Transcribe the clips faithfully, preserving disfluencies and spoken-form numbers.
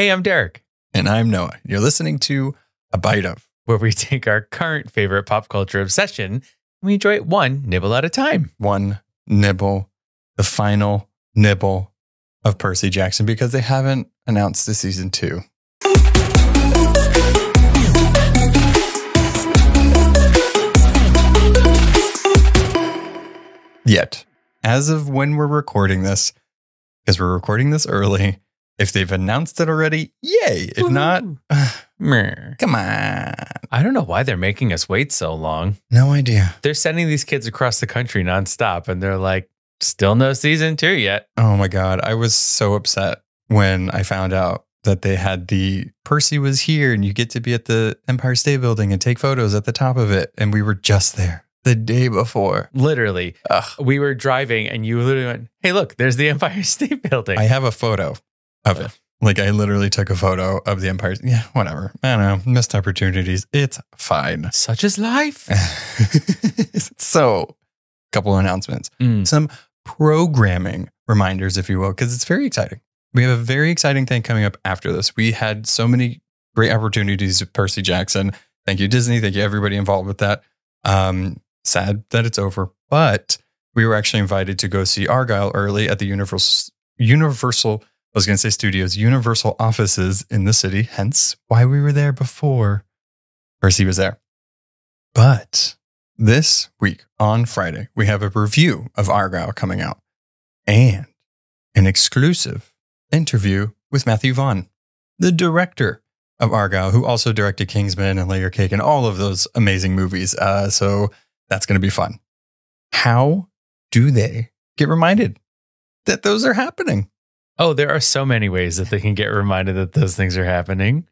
Hey, I'm Derek. And I'm Noah. You're listening to A Bite Of, where we take our current favorite pop culture obsession and we enjoy it one nibble at a time. One nibble, the final nibble of Percy Jackson, because they haven't announced the season two. Yet, as of when we're recording this, because we're recording this early, if they've announced it already, yay. If not, uh, come on. I don't know why they're making us wait so long. No idea. They're sending these kids across the country nonstop, and they're like, still no season two yet. Oh my God. I was so upset when I found out that they had the Percy was here, and you get to be at the Empire State Building and take photos at the top of it. And we were just there. The day before. Literally. Ugh. We were driving and you literally went, hey, look, there's the Empire State Building. I have a photo of it. Like, I literally took a photo of the Empire. Yeah, whatever. I don't know. Missed opportunities. It's fine. Such is life. So, a couple of announcements. Mm. Some programming reminders, if you will, because it's very exciting. We have a very exciting thing coming up after this. We had so many great opportunities with Percy Jackson. Thank you, Disney. Thank you, everybody involved with that. Um, sad that it's over, but we were actually invited to go see Argylle early at the Universal, Universal, I was going to say studios, Universal offices in the city, hence why we were there before Percy was there. But this week on Friday, we have a review of Argylle coming out and an exclusive interview with Matthew Vaughn, the director of Argylle, who also directed Kingsman and Layer Cake and all of those amazing movies. Uh, so that's going to be fun. How do they get reminded that those are happening? Oh, there are so many ways that they can get reminded that those things are happening.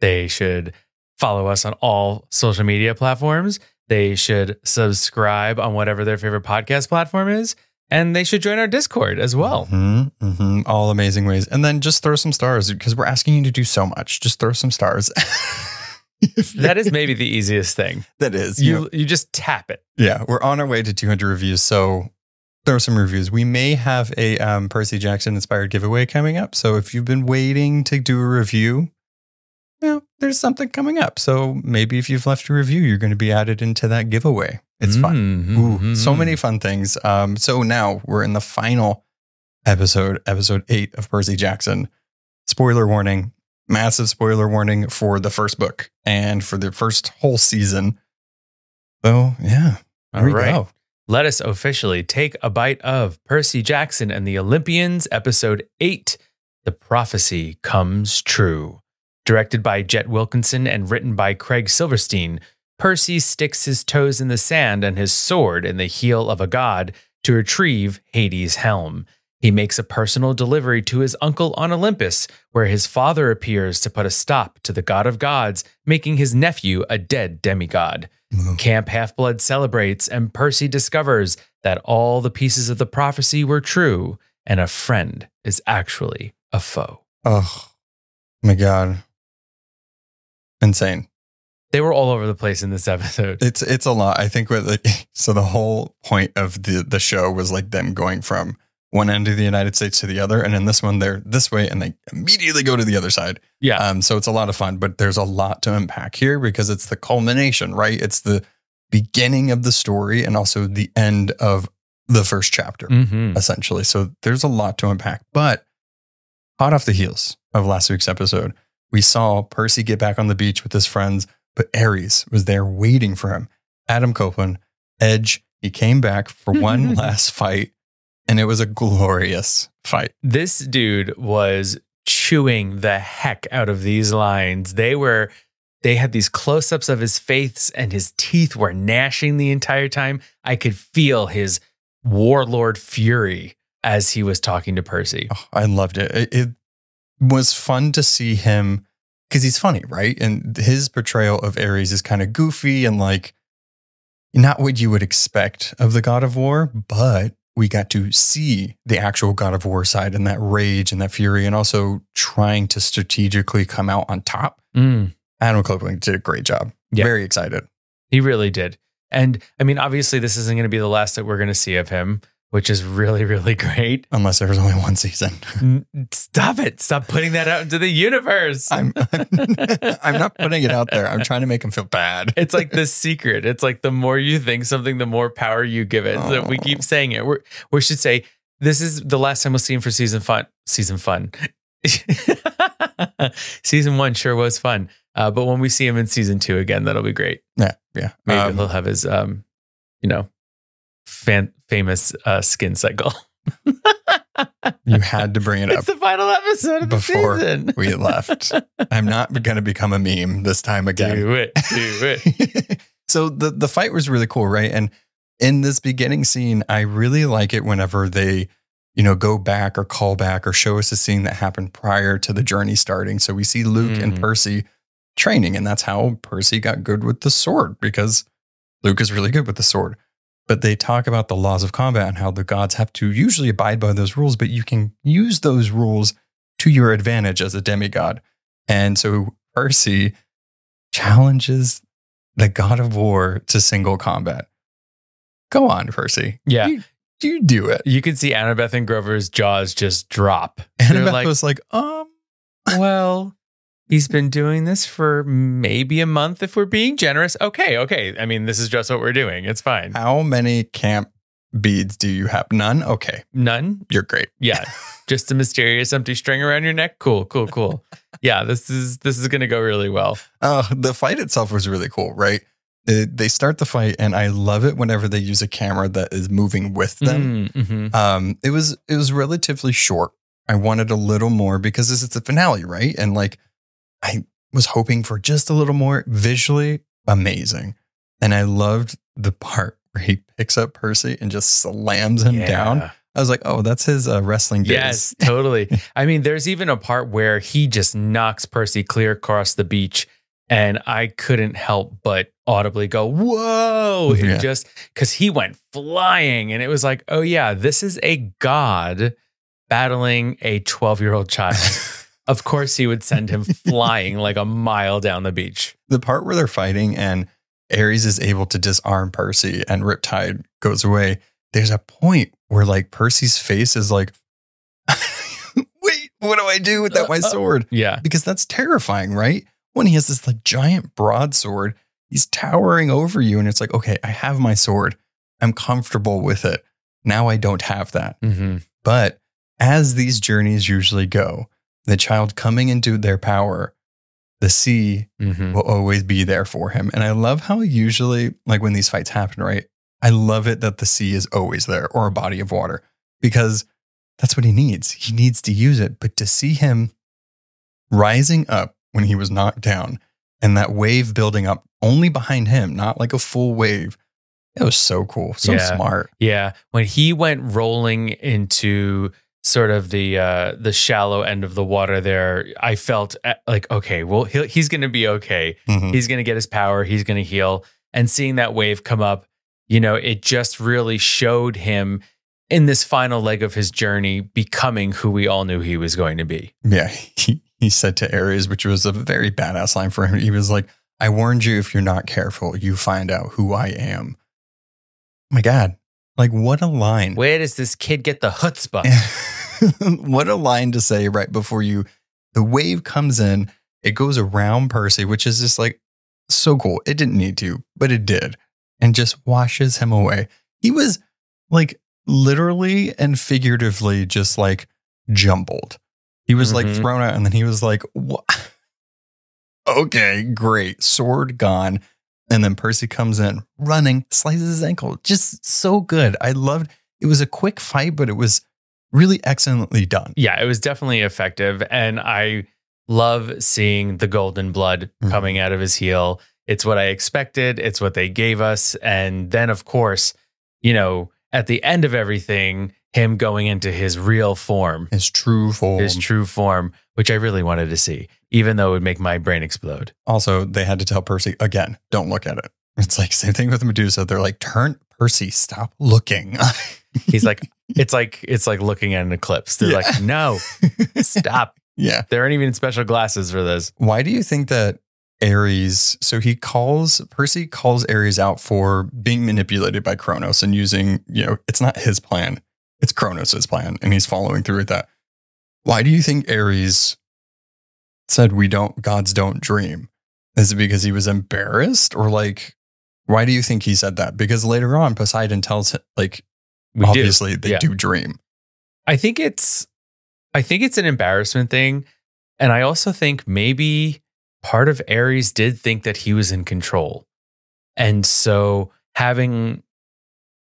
They should follow us on all social media platforms. They should subscribe on whatever their favorite podcast platform is. And they should join our Discord as well. Mm-hmm, mm-hmm. All amazing ways. And then just throw some stars, because we're asking you to do so much. Just throw some stars. That is maybe the easiest thing. That is. You, you, know, you just tap it. Yeah. We're on our way to two hundred reviews. So throw some reviews. We may have a um, Percy Jackson inspired giveaway coming up. So if you've been waiting to do a review, you know, there's something coming up. So maybe if you've left a review, you're going to be added into that giveaway. It's fun. Mm-hmm. Ooh, so many fun things. Um, so now we're in the final episode, episode eight of Percy Jackson. Spoiler warning, massive spoiler warning for the first book and for the first whole season. So yeah, all right. Go. Let us officially take a bite of Percy Jackson and the Olympians, episode eight, The Prophecy Comes True. Directed by Jet Wilkinson and written by Craig Silverstein, Percy sticks his toes in the sand and his sword in the heel of a god to retrieve Hades' helm. He makes a personal delivery to his uncle on Olympus, where his father appears to put a stop to the god of gods, making his nephew a dead demigod. Mm-hmm. Camp Half-Blood celebrates, and Percy discovers that all the pieces of the prophecy were true, and a friend is actually a foe. Oh, my God. Insane. They were all over the place in this episode. It's it's a lot. I think what like so the whole point of the the show was like them going from one end of the United States to the other, and in this one they're this way and they immediately go to the other side. Yeah. Um. So it's a lot of fun, but there's a lot to unpack here because it's the culmination, right? It's the beginning of the story and also the end of the first chapter, mm-hmm. essentially. So there's a lot to unpack. But hot off the heels of last week's episode, we saw Percy get back on the beach with his friends. But Ares was there waiting for him. Adam Copeland, Edge, he came back for one last fight, and it was a glorious fight. This dude was chewing the heck out of these lines. They were, they had these close-ups of his face, and his teeth were gnashing the entire time. I could feel his warlord fury as he was talking to Percy. Oh, I loved it. It, it was fun to see him. Because he's funny, right? And his portrayal of Ares is kind of goofy and like not what you would expect of the god of war, but we got to see the actual god of war side and that rage and that fury and also trying to strategically come out on top. Mm. Adam Copeland did a great job. Yeah. Very excited. He really did. And I mean, obviously this isn't going to be the last that we're going to see of him. which is really, really great. Unless there was only one season. Stop it. Stop putting that out into the universe. I'm, I'm, I'm not putting it out there. I'm trying to make him feel bad. It's like The Secret. It's like the more you think something, the more power you give it. Oh. So we keep saying it. We're, we should say, this is the last time we'll see him for season fun. Season fun. Season one sure was fun. Uh, but when we see him in season two again, that'll be great. Yeah. Yeah. Maybe um, he'll have his, um, you know, fan famous uh, skin cycle. You had to bring it up. It's the final episode of the season. Before we left. I'm not going to become a meme this time again. Do it. Do it. So the, the fight was really cool, right? And in this beginning scene, I really like it whenever they, you know, go back or call back or show us a scene that happened prior to the journey starting. So we see Luke mm. and Percy training, and that's how Percy got good with the sword, because Luke is really good with the sword. But they talk about the laws of combat and how the gods have to usually abide by those rules, but you can use those rules to your advantage as a demigod. And so Percy challenges the god of war to single combat. Go on, Percy. Yeah. You, you do it. You can see Annabeth and Grover's jaws just drop. Annabeth like, was like, um, well, he's been doing this for maybe a month if we're being generous. Okay, okay. I mean, this is just what we're doing. It's fine. How many camp beads do you have? None? Okay. None? You're great. Yeah. Just a mysterious empty string around your neck. Cool, cool, cool. Yeah, this is this is going to go really well. Uh, the fight itself was really cool, right? It, they start the fight, and I love it whenever they use a camera that is moving with them. Mm-hmm. um, it was it was relatively short. I wanted a little more because this is the finale, right? And like, I was hoping for just a little more. Visually amazing. And I loved the part where he picks up Percy and just slams him yeah. down. I was like, oh, that's his uh, wrestling days. Yes, totally. I mean, there's even a part where he just knocks Percy clear across the beach. And I couldn't help but audibly go, whoa, yeah. just because he went flying. And it was like, oh, yeah, this is a god battling a twelve-year-old child. Of course, he would send him flying like a mile down the beach. The part where they're fighting and Ares is able to disarm Percy and Riptide goes away. There's a point where like Percy's face is like, wait, what do I do with that? My sword. Uh, yeah, because that's terrifying, right? When he has this like giant broadsword, he's towering over you. And it's like, okay, I have my sword. I'm comfortable with it. Now I don't have that. Mm-hmm. But as these journeys usually go, the child coming into their power, the sea mm-hmm. will always be there for him. And I love how usually, like when these fights happen, right? I love it that the sea is always there, or a body of water, because that's what he needs. He needs to use it. But to see him rising up when he was knocked down and that wave building up only behind him, not like a full wave. It was so cool. So yeah. smart. Yeah. When he went rolling into sort of the uh, the shallow end of the water there, I felt like, okay, well, he'll, he's going to be okay. Mm-hmm. He's going to get his power. He's going to heal. And seeing that wave come up, you know, it just really showed him in this final leg of his journey becoming who we all knew he was going to be. Yeah. He, he said to Ares, which was a very badass line for him. He was like, I warned you, if you're not careful, you find out who I am. Oh my God. Like, what a line. Where does this kid get the chutzpah? What a line to say right before you. The wave comes in. It goes around Percy, which is just like so cool. It didn't need to, but it did. And just washes him away. He was like literally and figuratively just like jumbled. He was mm-hmm. like thrown out. And then he was like, what? Okay, great. Sword gone. And then Percy comes in running, slices his ankle. Just so good. I loved it. Was a quick fight, but it was really excellently done. Yeah, it was definitely effective. And I love seeing the golden blood mm-hmm. coming out of his heel. It's what I expected. It's what they gave us. And then, of course, you know, at the end of everything, him going into his real form. His true form. His true form, which I really wanted to see, even though it would make my brain explode. Also, they had to tell Percy, again, don't look at it. It's like same thing with Medusa. They're like, turn, Percy, stop looking. He's like, it's like, it's like looking at an eclipse. They're yeah. like, no, stop. Yeah. There aren't even special glasses for this. Why do you think that Ares. So he calls, Percy calls Ares out for being manipulated by Kronos and using, you know, it's not his plan, it's Kronos' plan. And he's following through with that. Why do you think Ares said, we don't, gods don't dream? Is it because he was embarrassed, or like, why do you think he said that? Because later on, Poseidon tells him, like, we obviously do. they yeah. do dream. I think it's, I think it's an embarrassment thing. And I also think maybe part of Ares did think that he was in control. And so having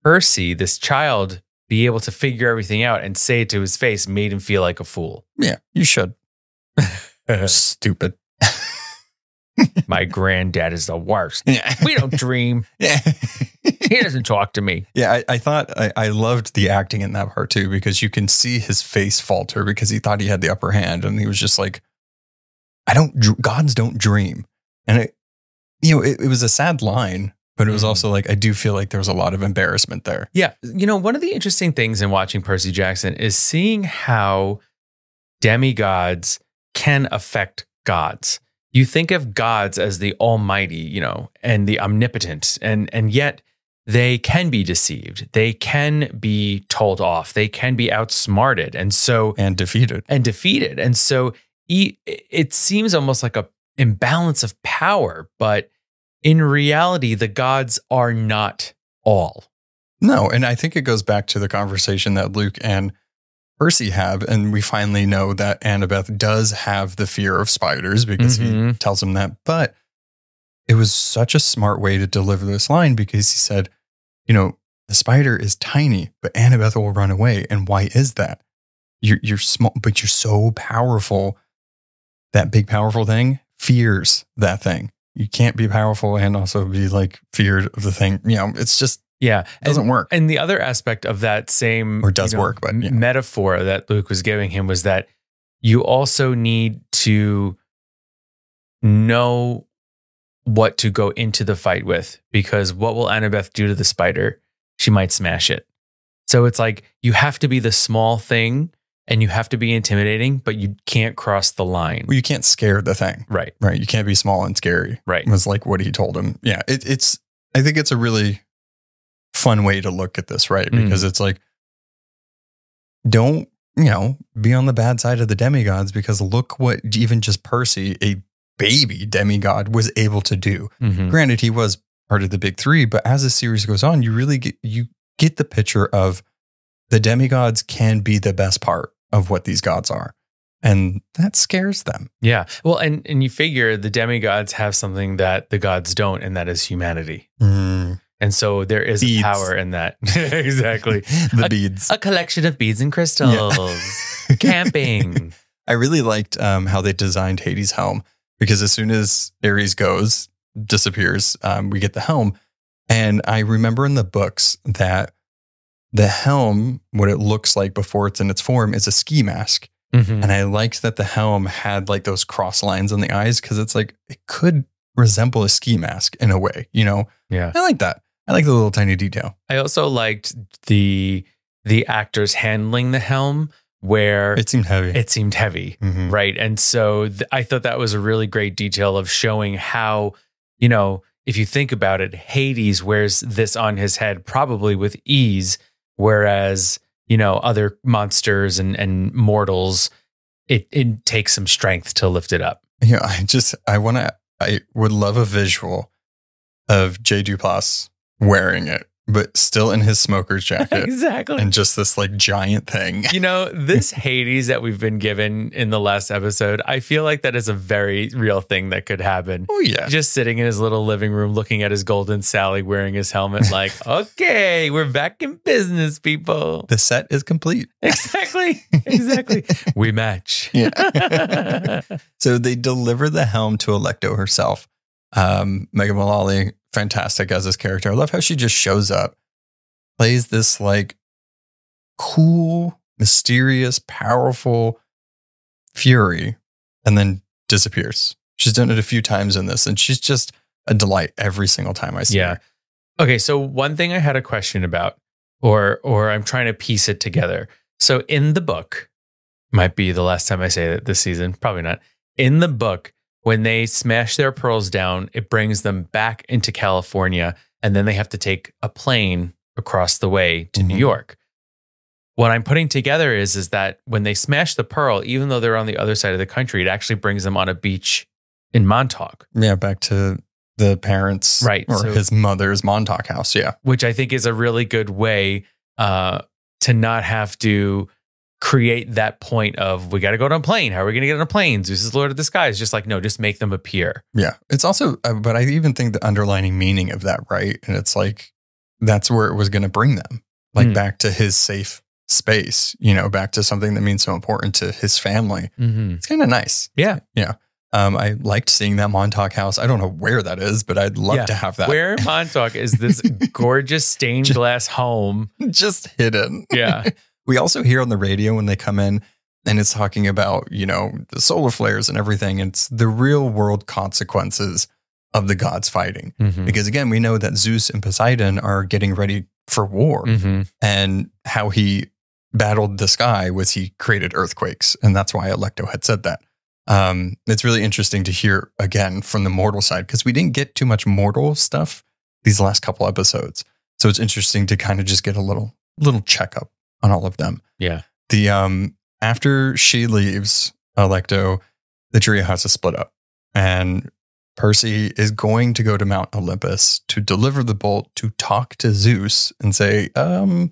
Percy, this child, be able to figure everything out and say it to his face made him feel like a fool. Yeah, you should. Stupid. My granddad is the worst. Yeah. We don't dream. Yeah. He doesn't talk to me. Yeah, I, I thought I, I loved the acting in that part too, because you can see his face falter because he thought he had the upper hand, and he was just like, I don't, gods don't dream. And it, you know, it, it was a sad line, but it was also like, I do feel like there was a lot of embarrassment there. Yeah. You know, one of the interesting things in watching Percy Jackson is seeing how demigods can affect gods. You think of gods as the almighty, you know, and the omnipotent, and, and yet they can be deceived. They can be told off. They can be outsmarted. And so, and defeated and defeated. And so it seems almost like a imbalance of power, but in reality, the gods are not all. No. And I think it goes back to the conversation that Luke and Percy have. And we finally know that Annabeth does have the fear of spiders, because mm-hmm. he tells him that, but it was such a smart way to deliver this line, because he said, you know, the spider is tiny, but Annabeth will run away. And why is that? You're, you're small, but you're so powerful. That big, powerful thing fears that thing. You can't be powerful and also be like feared of the thing. You know, it's just, yeah, it doesn't and, work. And the other aspect of that same or does you know, work, but yeah. metaphor that Luke was giving him was that you also need to know what to go into the fight with, because what will Annabeth do to the spider? She might smash it. So it's like, you have to be the small thing, and you have to be intimidating, but you can't cross the line. Well, you can't scare the thing. Right. Right. You can't be small and scary. Right. It was like what he told him. Yeah. It, it's, I think it's a really fun way to look at this, right? Because mm. it's like, don't, you know, be on the bad side of the demigods, because look what even just Percy, a baby demigod, was able to do. Mm-hmm. Granted, he was part of the big three, but as the series goes on, you really get, you get the picture of the demigods can be the best part of what these gods are. And that scares them. Yeah. Well, and, and you figure the demigods have something that the gods don't, and that is humanity. Mm. And so there is beads. power in that. Exactly. the a, beads. A collection of beads and crystals. Yeah. Camping. I really liked um, how they designed Hades' helm, because as soon as Ares goes, disappears, um, we get the helm. And I remember in the books that the helm, what it looks like before it's in its form, is a ski mask. Mm-hmm. And I liked that the helm had like those cross lines on the eyes, because it's like, it could resemble a ski mask in a way, you know? Yeah. I like that. I like the little tiny detail. I also liked the, the actors handling the helm, where it seemed heavy. It seemed heavy. Mm-hmm. Right. And so th- I thought that was a really great detail of showing how, you know, if you think about it, Hades wears this on his head probably with ease. Whereas, you know, other monsters and, and mortals, it, it takes some strength to lift it up. Yeah, I just, I want to, I would love a visual of Jay Duplass wearing it, but still in his smoker's jacket. Exactly. And just this like giant thing. You know, this Hades that we've been given in the last episode, I feel like that is a very real thing that could happen. Oh, yeah. Just sitting in his little living room, looking at his golden Sally, wearing his helmet, like, okay, we're back in business, people. The set is complete. Exactly. Exactly. We match. Yeah. So they deliver the helm to Alecto herself. Um, Megan Mullally, fantastic as this character. I love how she just shows up, plays this like cool, mysterious, powerful fury, and then disappears. She's done it a few times in this, and she's just a delight every single time I see yeah. her. Okay, so one thing I had a question about, or or I'm trying to piece it together. So in the book, might be the last time I say that this season, probably not. In the book, When they smash their pearls down, it brings them back into California, and then they have to take a plane across the way to mm-hmm. New York. What I'm putting together is, is that when they smash the pearl, even though they're on the other side of the country, it actually brings them on a beach in Montauk. Yeah, back to the parents, right, or so, his mother's Montauk house, yeah. Which I think is a really good way uh, to not have to create that point of, we got to go to a plane. How are we going to get on a plane? Zeus is Lord of the Sky. It's just like, no, just make them appear. Yeah, it's also, uh, but I even think the underlining meaning of that, right? And it's like, that's where it was going to bring them, like mm. back to his safe space, you know, back to something that means so important to his family. Mm-hmm. It's kind of nice. Yeah. Yeah. Um, I liked seeing that Montauk house. I don't know where that is, but I'd love yeah. to have that. Where Montauk is this gorgeous stained just, glass home. Just hidden. Yeah. We also hear on the radio when they come in and it's talking about, you know, the solar flares and everything. It's the real world consequences of the gods fighting. Mm-hmm. Because again, we know that Zeus and Poseidon are getting ready for war, mm-hmm. and how he battled the sky was he created earthquakes. And that's why Alecto had said that. Um, it's really interesting to hear again from the mortal side, because we didn't get too much mortal stuff these last couple episodes. So it's interesting to kind of just get a little, little checkup on all of them. Yeah. The, um, after she leaves Alecto, the trio has to split up, and Percy is going to go to Mount Olympus to deliver the bolt, to talk to Zeus and say, um,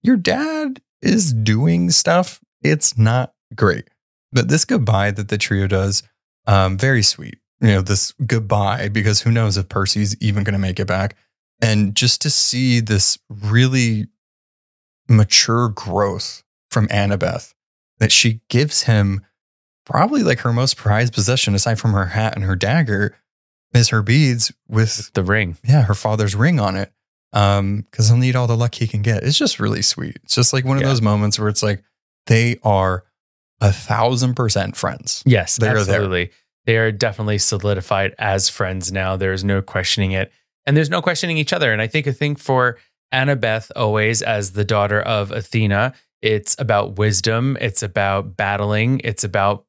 your dad is doing stuff. It's not great. But this goodbye that the trio does, um, very sweet, you know, this goodbye, because who knows if Percy's even going to make it back. And just to see this really mature growth from Annabeth, that she gives him probably like her most prized possession, aside from her hat and her dagger, is her beads with the ring. Yeah, her father's ring on it. Um, because he'll need all the luck he can get. It's just really sweet. It's just like one of yeah. those moments where it's like, they are a thousand percent friends. Yes, they absolutely. Are there. They are definitely solidified as friends now. There's no questioning it. And there's no questioning each other. And I think a thing for Annabeth always, as the daughter of Athena, it's about wisdom. It's about battling. It's about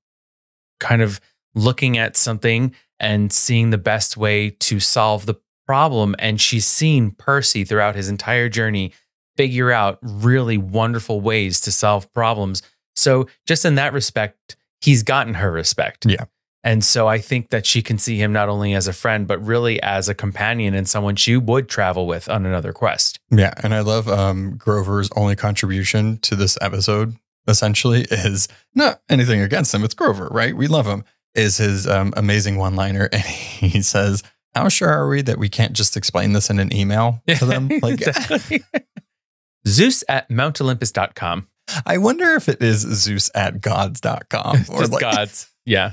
kind of looking at something and seeing the best way to solve the problem. And she's seen Percy throughout his entire journey figure out really wonderful ways to solve problems. So just in that respect, he's gotten her respect. Yeah. And so I think that she can see him not only as a friend, but really as a companion and someone she would travel with on another quest. Yeah. And I love um, Grover's only contribution to this episode, essentially, is not anything against him. It's Grover, right? We love him. Is his um, amazing one-liner. And he says, how sure are we that we can't just explain this in an email to them? Like, Zeus at Mount Olympus dot com. I wonder if it is Zeus at gods dot com. Or like, gods. Yeah.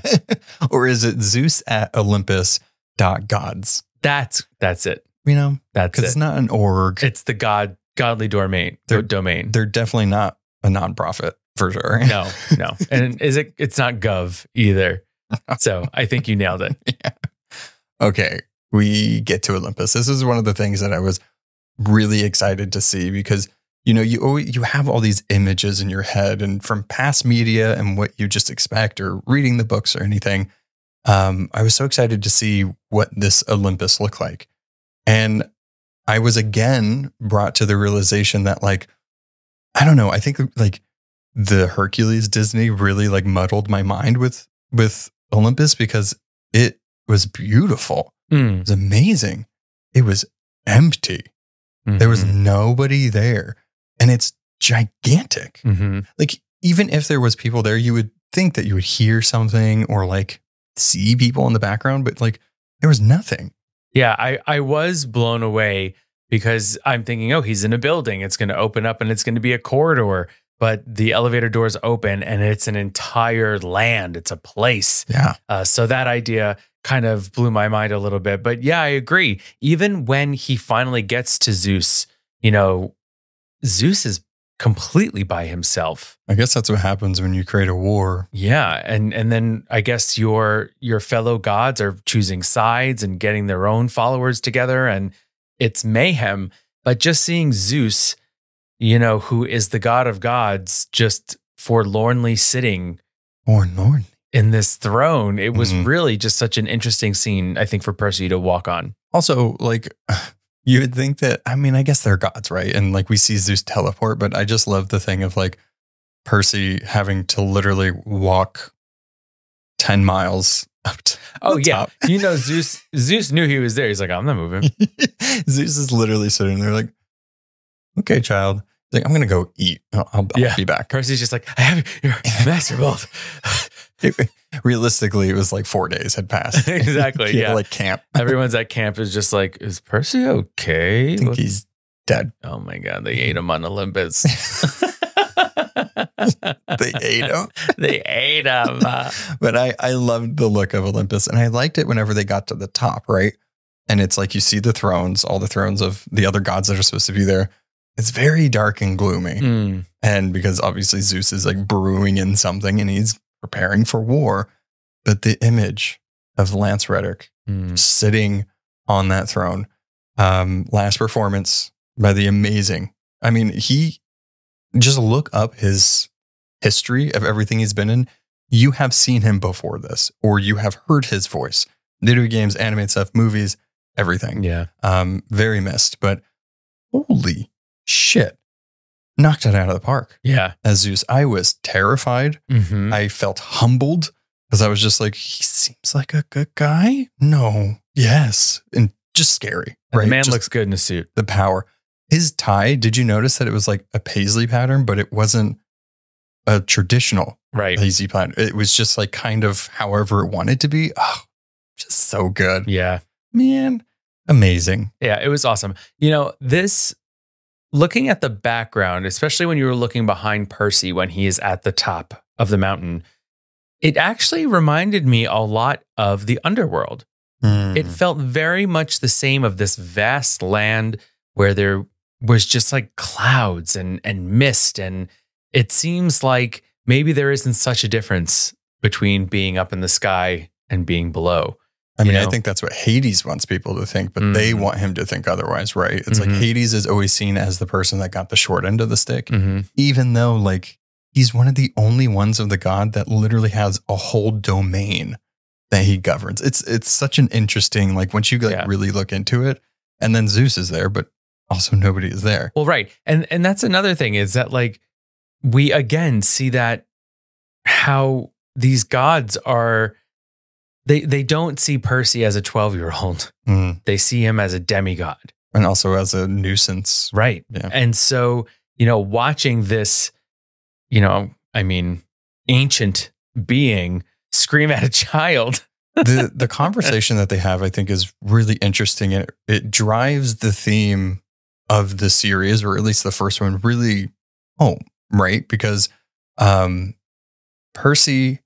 Or is it Zeus at Olympus dot gods? That's, that's it. You know, that's it. Because it's not an org. It's the god, godly domain. They're, domain. They're definitely not a nonprofit for sure. No, no. And is it, it's not gov either. So I think you nailed it. Yeah. Okay. We get to Olympus. This is one of the things that I was really excited to see, because, you know, you always, you have all these images in your head and from past media and what you just expect or reading the books or anything. Um, I was so excited to see what this Olympus looked like. And I was again brought to the realization that, like, I don't know, I think like the Hercules Disney really like muddled my mind with, with Olympus, because it was beautiful. Mm. It was amazing. It was empty. Mm-hmm. There was nobody there. And it's gigantic. Mm-hmm. Like, even if there was people there, you would think that you would hear something or like see people in the background, but like there was nothing. Yeah, I, I was blown away, because I'm thinking, oh, he's in a building. It's going to open up and it's going to be a corridor, but the elevator doors open and it's an entire land. It's a place. Yeah. Uh, so that idea kind of blew my mind a little bit, but yeah, I agree. Even when he finally gets to Zeus, you know, Zeus is completely by himself. I guess that's what happens when you create a war. Yeah, and and then I guess your your fellow gods are choosing sides and getting their own followers together, and it's mayhem. But just seeing Zeus, you know, who is the god of gods, just forlornly sitting. Forlornly. in this throne. It was mm-hmm. really just such an interesting scene, I think, for Percy to walk on. Also, like, you would think that, I mean, I guess they're gods, right? And like, we see Zeus teleport, but I just love the thing of like Percy having to literally walk ten miles up to oh, yeah. Top. You know, Zeus Zeus knew he was there. He's like, I'm not moving. Zeus is literally sitting there like, okay, child. He's like, I'm going to go eat. I'll, I'll, yeah. I'll be back. Percy's just like, I have your master bolt. It, realistically, it was like four days had passed. Exactly. Yeah. Like camp. Everyone's at camp is just like, is Percy okay? I think What's... he's dead. Oh my God. They ate him on Olympus. They ate him. They ate him. But I, I loved the look of Olympus, and I liked it whenever they got to the top, right? And it's like, you see the thrones, all the thrones of the other gods that are supposed to be there. It's very dark and gloomy. Mm. And because obviously Zeus is like brewing in something and he's preparing for war. But the image of Lance Reddick mm. sitting on that throne, um, last performance by the amazing. I mean, he just look up his history of everything he's been in. You have seen him before this, or you have heard his voice. Video games, animated stuff, movies, everything. Yeah. Um, very missed, but holy shit, knocked it out of the park. Yeah. As Zeus, I was terrified. Mm-hmm. I felt humbled because I was just like, he seems like a good guy. No. Yes. And just scary. And right? The man just looks good in a suit. The power. His tie, did you notice that it was like a paisley pattern, but it wasn't a traditional right. paisley pattern. It was just like kind of however it wanted to be. Oh, just so good. Yeah. Man, amazing. Yeah, it was awesome. You know, this, looking at the background, especially when you were looking behind Percy when he is at the top of the mountain, it actually reminded me a lot of the underworld. Mm. It felt very much the same of this vast land where there was just like clouds and, and mist. And it seems like maybe there isn't such a difference between being up in the sky and being below. I mean, you know? I think that's what Hades wants people to think, but mm-hmm. they want him to think otherwise, right? It's mm-hmm. like Hades is always seen as the person that got the short end of the stick, mm-hmm. even though like he's one of the only ones of the god that literally has a whole domain that he governs. It's it's such an interesting, like once you like yeah. really look into it, and then Zeus is there, but also nobody is there. Well, right. And and that's another thing is that like we again see that how these gods are. They they don't see Percy as a twelve-year-old. Mm. They see him as a demigod. And also as a nuisance. Right. Yeah. And so, you know, watching this, you know, I mean, ancient being scream at a child. the the conversation that they have, I think, is really interesting. It, it drives the theme of the series, or at least the first one, really home, right? Because um, Percy...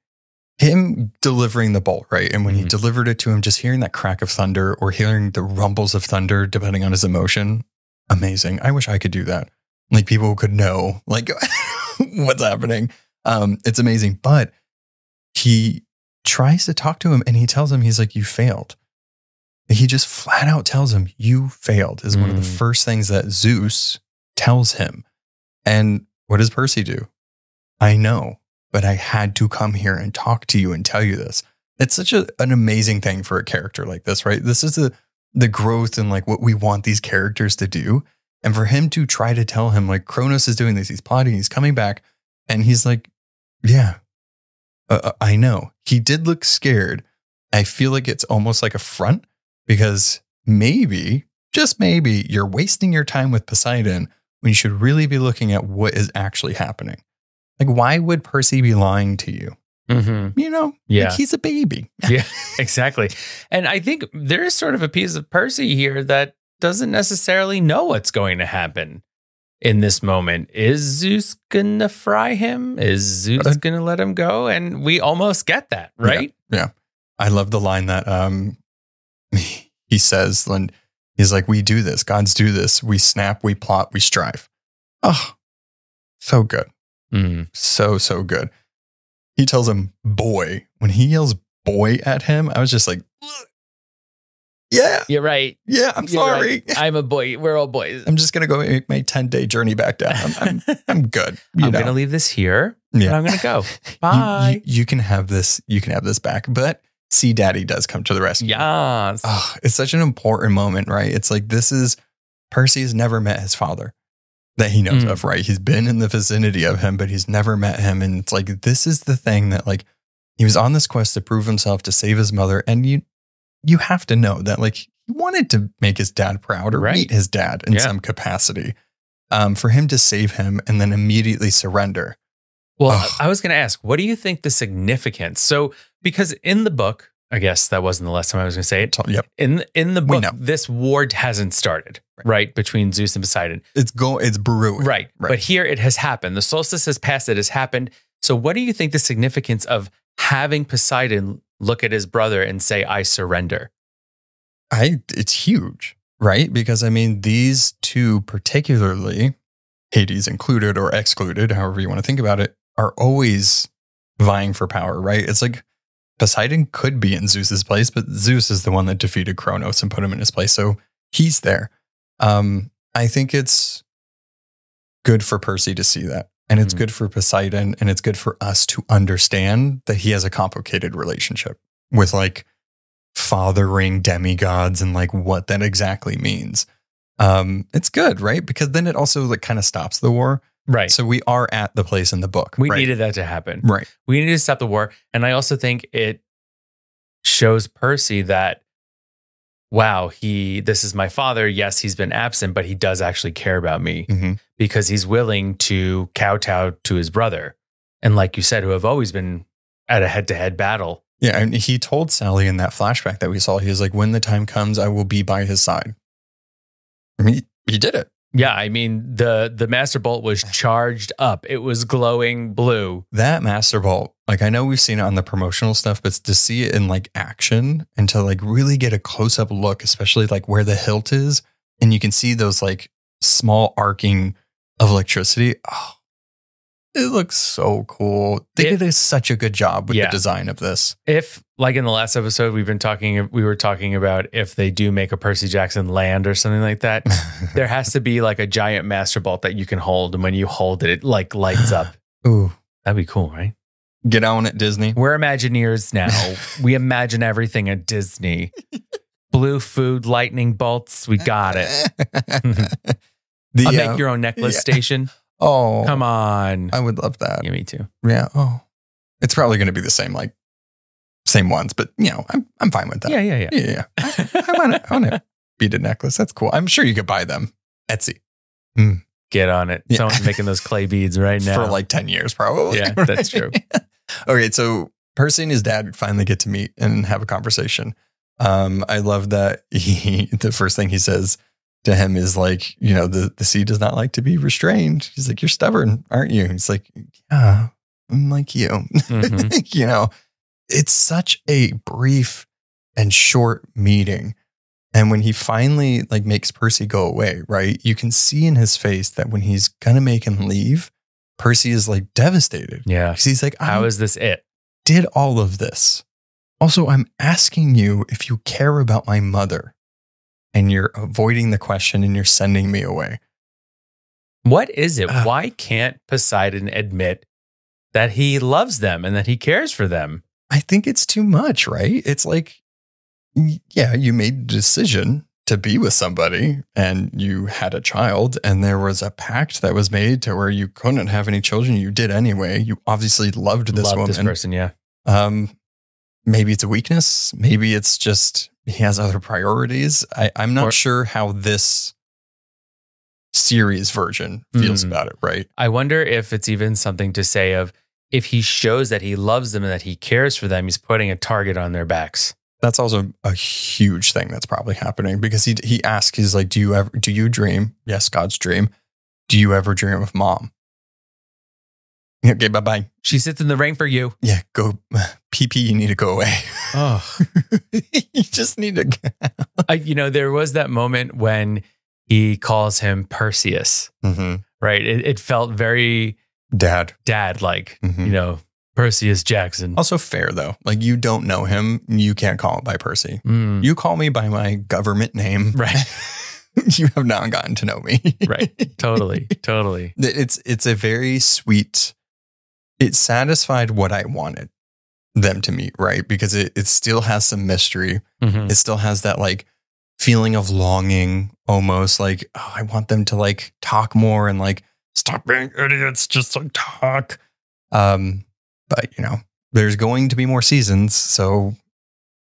him delivering the bolt, right? And when mm-hmm. he delivered it to him, just hearing that crack of thunder or hearing the rumbles of thunder, depending on his emotion, amazing. I wish I could do that. Like people could know like what's happening. Um, it's amazing. But he tries to talk to him and he tells him, he's like, you failed. He just flat out tells him, you failed is mm. one of the first things that Zeus tells him. And what does Percy do? I know. But I had to come here and talk to you and tell you this. It's such a, an amazing thing for a character like this, right? This is the, the growth and like what we want these characters to do. And for him to try to tell him like Kronos is doing this, he's plotting, he's coming back. And he's like, yeah, uh, I know. He did look scared. I feel like it's almost like a front because maybe, just maybe, you're wasting your time with Poseidon when you should really be looking at what is actually happening. Like, why would Percy be lying to you? Mm-hmm. You know, yeah, like he's a baby. Yeah, exactly. And I think there is sort of a piece of Percy here that doesn't necessarily know what's going to happen in this moment. Is Zeus going to fry him? Is Zeus going to let him go? And we almost get that, right? Yeah. yeah. I love the line that um, he says, and he's like, we do this. Gods do this. We snap, we plot, we strive. Oh, so good. Mm. So, so good. He tells him boy. When he yells boy at him, I was just like, Yeah. You're right. Yeah, I'm You're sorry. Right. I'm a boy. We're all boys. I'm just going to go make my ten-day journey back down. I'm I'm, I'm good. You I'm going to leave this here. Yeah. And I'm going to go. Bye. You, you, you can have this. You can have this back. But see, Daddy does come to the rescue. Yes. Oh, it's such an important moment, right? It's like this is Percy's never met his father that he knows mm. of, right? He's been in the vicinity of him, but he's never met him. And it's like this is the thing that like he was on this quest to prove himself, to save his mother. And you you have to know that like he wanted to make his dad proud or right. meet his dad in yeah. some capacity um, for him to save him and then immediately surrender. Well, Ugh. I was going to ask, what do you think the significance? So because in the book, I guess that wasn't the last time I was going to say it. Yep. In, in the book, this war hasn't started, right. right? Between Zeus and Poseidon. It's go, it's brewing. Right. right. But here it has happened. The solstice has passed. It has happened. So what do you think the significance of having Poseidon look at his brother and say, I surrender? I, it's huge, right? Because I mean, these two particularly, Hades included or excluded, however you want to think about it, are always vying for power, right? It's like Poseidon could be in Zeus's place, but Zeus is the one that defeated Kronos and put him in his place. So he's there. Um, I think it's good for Percy to see that. And it's mm-hmm. good for Poseidon, and it's good for us to understand that he has a complicated relationship with like fathering demigods and like what that exactly means. Um, it's good, right? Because then it also like kind of stops the war. Right. So we are at the place in the book. We right? needed that to happen. Right. We needed to stop the war. And I also think it shows Percy that, wow, he, this is my father. Yes, he's been absent, but he does actually care about me mm-hmm. because he's willing to kowtow to his brother. And like you said, who have always been at a head-to-head battle. Yeah, and he told Sally in that flashback that we saw, he was like, when the time comes, I will be by his side. I mean, he did it. Yeah, I mean, the, the Master Bolt was charged up. It was glowing blue. That Master Bolt, like, I know we've seen it on the promotional stuff, but to see it in, like, action and to, like, really get a close-up look, especially, like, where the hilt is, and you can see those, like, small arcing of electricity. Oh, it looks so cool. They it, did such a good job with yeah. the design of this. If, like, in the last episode, we've been talking, we were talking about if they do make a Percy Jackson land or something like that, there has to be like a giant Master Bolt that you can hold. And when you hold it, it like lights up. Ooh, that'd be cool, right? Get on it, Disney. We're Imagineers now. We imagine everything at Disney. Blue food, lightning bolts. We got it. the, I'll make uh, your own necklace yeah. station. Oh, come on. I would love that. Yeah, me too. Yeah. Oh, it's probably going to be the same, like same ones, but you know, I'm, I'm fine with that. Yeah. Yeah. Yeah. yeah, yeah. I, I want to, I want to beaded necklace. That's cool. I'm sure you could buy them. Etsy. Mm. Get on it. Yeah. Someone's making those clay beads right now. For like ten years, probably. Yeah, right? That's true. Yeah. Okay. So Percy and his dad finally get to meet and have a conversation. Um, I love that. He, the first thing he says to him is like, you know, the, the sea does not like to be restrained. He's like, you're stubborn, aren't you? He's like, yeah, I'm like you. Mm-hmm. You know, it's such a brief and short meeting. And when he finally like makes Percy go away, right? You can see in his face that when he's going to make him leave, Percy is like devastated. Yeah. Because he's like, how is this it? Did all of this. Also, I'm asking you if you care about my mother. And you're avoiding the question and you're sending me away. What is it? Uh, Why can't Poseidon admit that he loves them and that he cares for them? I think it's too much, right? It's like, yeah, you made a decision to be with somebody and you had a child and there was a pact that was made to where you couldn't have any children. You did anyway. You obviously loved this loved woman. This person, yeah. Um, maybe it's a weakness. Maybe it's just... he has other priorities. I, I'm not or, sure how this series version feels mm-hmm. about it, right? I wonder if it's even something to say of if he shows that he loves them and that he cares for them, he's putting a target on their backs. That's also a huge thing that's probably happening because he he asks, he's like, do you ever, do you dream? Yes, God's dream. Do you ever dream of mom? Okay, bye-bye. She sits in the rain for you. Yeah, go. P P, you need to go away. Oh. You just need to go. I, you know, there was that moment when he calls him Perseus, mm-hmm. right? It, it felt very... Dad. Dad-like, mm-hmm. you know, Perseus Jackson. Also fair, though. Like, you don't know him. You can't call him by Percy. Mm. You call me by my government name. Right. You have not gotten to know me. Right. Totally. Totally. It's, it's a very sweet... It satisfied what I wanted them to meet, right? Because it, it still has some mystery. Mm-hmm. It still has that, like, feeling of longing, almost like, oh, I want them to, like, talk more and, like, stop being idiots, just, like, talk. Um, but, you know, there's going to be more seasons, so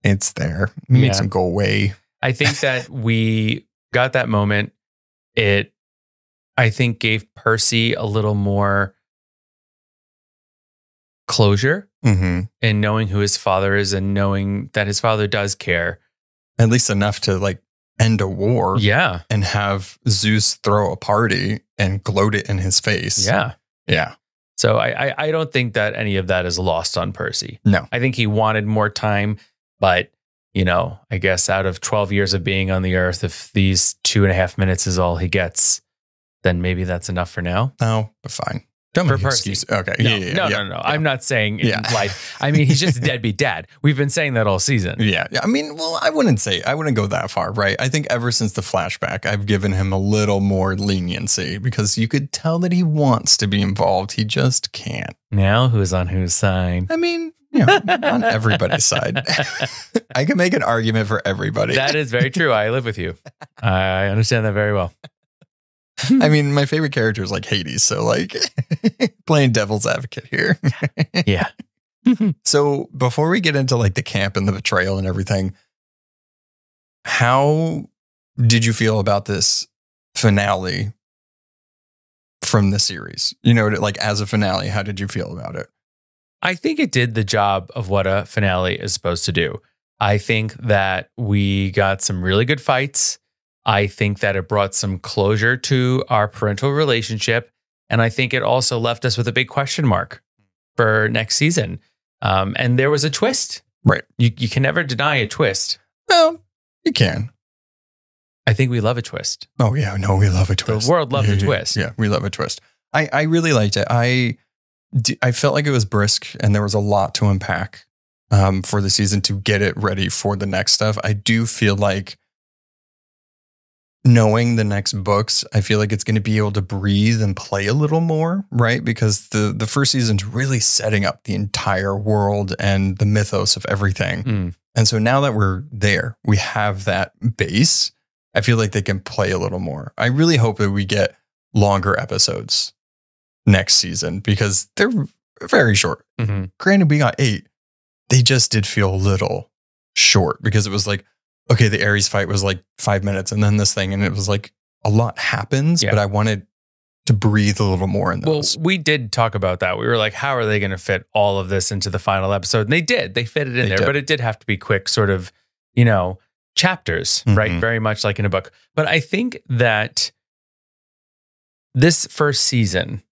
it's there. It yeah. makes them go away. I think that we got that moment. It, I think, gave Percy a little more closure mm-hmm. and knowing who his father is and knowing that his father does care. At least enough to, like, end a war. Yeah. And have Zeus throw a party and gloat it in his face. Yeah. Yeah. So I, I, I don't think that any of that is lost on Percy. No. I think he wanted more time, but, you know, I guess out of twelve years of being on the earth, if these two and a half minutes is all he gets, then maybe that's enough for now. Oh, but fine. Don't for Percy. Excuse. Okay. No, yeah, yeah, no, yeah, no, no, no. Yeah. I'm not saying yeah. implied. I mean, he's just a deadbeat dad. We've been saying that all season. Yeah. yeah. I mean, well, I wouldn't say, I wouldn't go that far, right? I think ever since the flashback, I've given him a little more leniency because you could tell that he wants to be involved. He just can't. Now who's on whose side? I mean, you know, on everybody's side. I can make an argument for everybody. That is very true. I live with you. I understand that very well. I mean, my favorite character is, like, Hades, so, like, playing devil's advocate here. Yeah. So before we get into, like, the camp and the betrayal and everything, how did you feel about this finale from the series? You know, like, as a finale, how did you feel about it? I think it did the job of what a finale is supposed to do. I think that we got some really good fights. I think that it brought some closure to our parental relationship. And I think it also left us with a big question mark for next season. Um, and there was a twist. Right. You, you can never deny a twist. Well, you can. I think we love a twist. Oh, yeah. No, we love a twist. The world loves yeah, a twist. Yeah, we love a twist. I, I really liked it. I, I felt like it was brisk and there was a lot to unpack um, for the season to get it ready for the next stuff. I do feel like knowing the next books, I feel like it's going to be able to breathe and play a little more, right? Because the, the first season's really setting up the entire world and the mythos of everything. Mm. And so now that we're there, we have that base. I feel like they can play a little more. I really hope that we get longer episodes next season because they're very short. Mm-hmm. Granted, we got eight. They just did feel a little short because it was like, okay, the Ares fight was like five minutes and then this thing. And it was like a lot happens, yeah. but I wanted to breathe a little more in those. Well, we did talk about that. We were like, how are they going to fit all of this into the final episode? And they did. They fit it in they there, did. But it did have to be quick sort of, you know, chapters, mm-hmm. right? Very much like in a book. But I think that this first season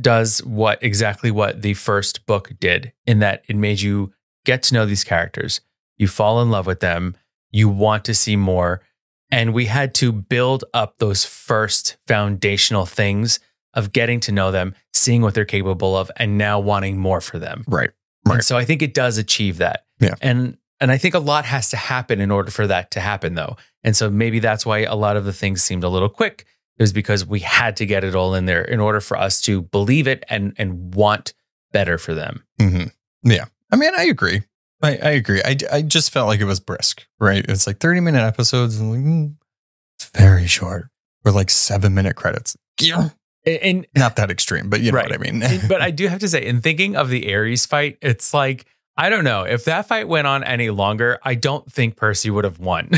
does what exactly what the first book did in that it made you get to know these characters. You fall in love with them. You want to see more. And we had to build up those first foundational things of getting to know them, seeing what they're capable of, and now wanting more for them. Right. right. And so I think it does achieve that. Yeah. And, and I think a lot has to happen in order for that to happen, though. And so maybe that's why a lot of the things seemed a little quick. It was because we had to get it all in there in order for us to believe it and, and want better for them. Mm-hmm. Yeah. I mean, I agree. I, I agree. I, I just felt like it was brisk, right? It's like thirty minute episodes and like, mm, very short or like seven minute credits. Yeah. And not that extreme, but you know right. what I mean? But I do have to say, in thinking of the Ares fight, it's like, I don't know if that fight went on any longer. I don't think Percy would have won.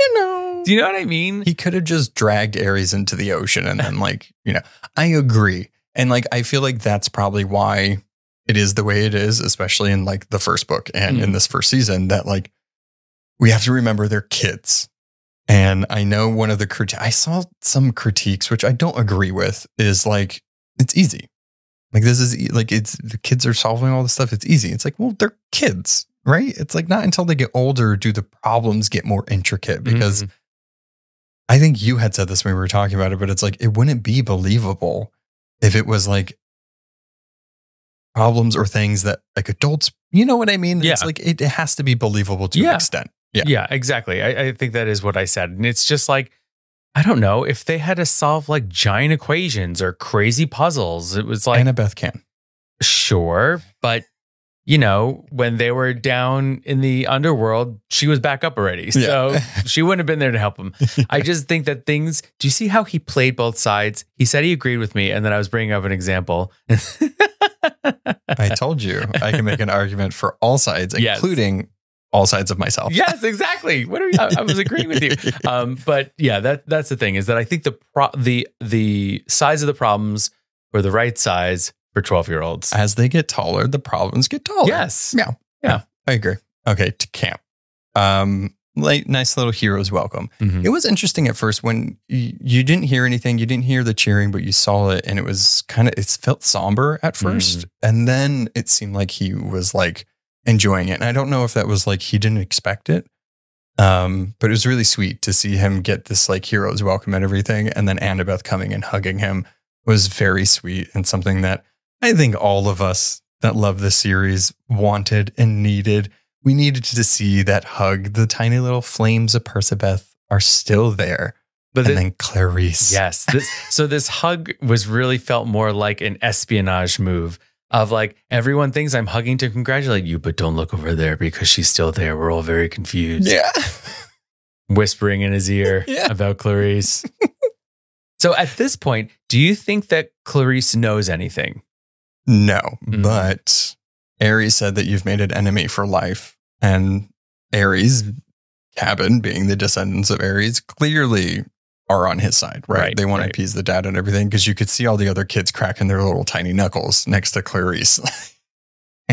You know, do you know what I mean? He could have just dragged Ares into the ocean and then like, you know, I agree. And like, I feel like that's probably why it is the way it is, especially in like the first book and mm. in this first season that like we have to remember they're kids. And I know one of the critiques, I saw some critiques, which I don't agree with is like, it's easy. Like this is e like, it's the kids are solving all this stuff. It's easy. It's like, well, they're kids, right? It's like not until they get older do the problems get more intricate because mm. I think you had said this when we were talking about it, but it's like, it wouldn't be believable if it was like, problems or things that like adults, you know what I mean? Yeah. It's like, it, it has to be believable to yeah. an extent. Yeah, yeah, exactly. I, I think that is what I said. And it's just like, I don't know if they had to solve like giant equations or crazy puzzles. It was like Annabeth can. Sure. But you know, when they were down in the underworld, she was back up already. So yeah. she wouldn't have been there to help him. Yeah. I just think that things, do you see how he played both sides? He said he agreed with me. And then I was bringing up an example. I told you I can make an argument for all sides, including yes. all sides of myself. Yes, exactly. What are you, I, I was agreeing with you. Um, but yeah, that that's the thing is that I think the pro, the the size of the problems were the right size for twelve year olds. As they get taller, the problems get taller. Yes. Yeah. Yeah. yeah I agree. Okay. To camp. Um, like, nice little hero's welcome. Mm-hmm. It was interesting at first when you didn't hear anything, you didn't hear the cheering, but you saw it and it was kind of, it felt somber at first. Mm. And then it seemed like he was like, enjoying it. And I don't know if that was like, he didn't expect it. Um, but it was really sweet to see him get this like hero's welcome and everything. And then Annabeth coming and hugging him was very sweet. And something that I think all of us that love this series wanted and needed. We needed to see that hug. The tiny little flames of Persebeth are still there. But and then, then Clarice. Yes. This, so this hug was really felt more like an espionage move. Of like, everyone thinks I'm hugging to congratulate you, but don't look over there because she's still there. We're all very confused. Yeah. Whispering in his ear yeah. about Clarice. So at this point, do you think that Clarice knows anything? No, mm-hmm. but Ares said that you've made an enemy for life. And Ares' cabin, being the descendants of Ares, clearly are on his side, right? right they want right. to appease the dad and everything because you could see all the other kids cracking their little tiny knuckles next to Clarice.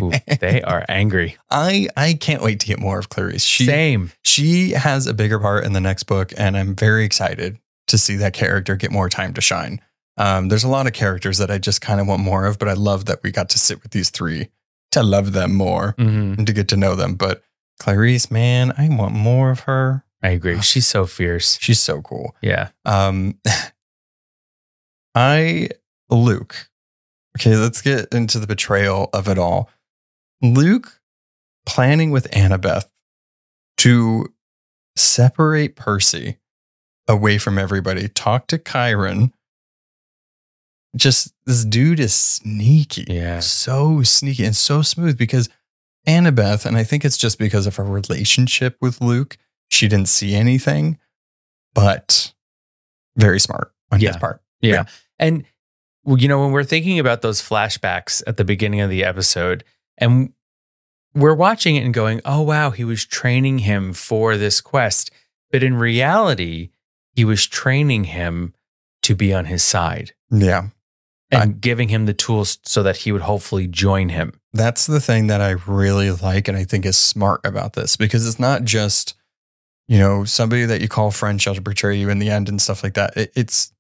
Ooh, they are angry. I, I can't wait to get more of Clarice. She, Same. She has a bigger part in the next book, and I'm very excited to see that character get more time to shine. Um, there's a lot of characters that I just kind of want more of, but I love that we got to sit with these three to love them more mm-hmm. and to get to know them. But Clarice, man, I want more of her. I agree. She's so fierce. She's so cool. Yeah. Um, I, Luke. Okay, let's get into the betrayal of it all. Luke planning with Annabeth to separate Percy away from everybody. Talk to Chiron. Just this dude is sneaky. Yeah. So sneaky and so smooth because Annabeth, and I think it's just because of her relationship with Luke, she didn't see anything, but very smart on yeah. his part. Yeah. yeah. And, you know, when we're thinking about those flashbacks at the beginning of the episode and we're watching it and going, oh, wow, he was training him for this quest. But in reality, he was training him to be on his side. Yeah. And I, giving him the tools so that he would hopefully join him. That's the thing that I really like and I think is smart about this because it's not just... you know, somebody that you call friend shall betray you in the end and stuff like that. It, it's